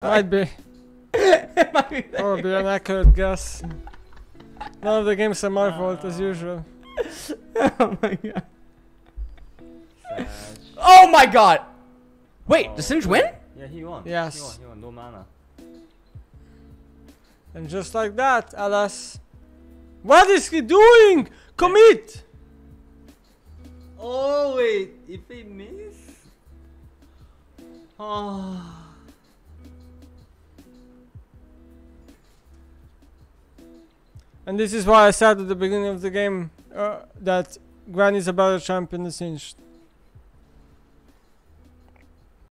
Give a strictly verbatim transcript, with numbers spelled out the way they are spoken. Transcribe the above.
Might be. It might be. That would be an accurate guess. None of the games are my fault, as usual. Oh my god. Sag. Oh my god! Wait, oh. Does Singe win? Yeah, he won. Yes. He won, he won, no mana. And just like that, alas. What is he doing? Commit! Oh wait, if he miss? Oh. And this is why I said at the beginning of the game uh, that Granny's a better champion than Singed.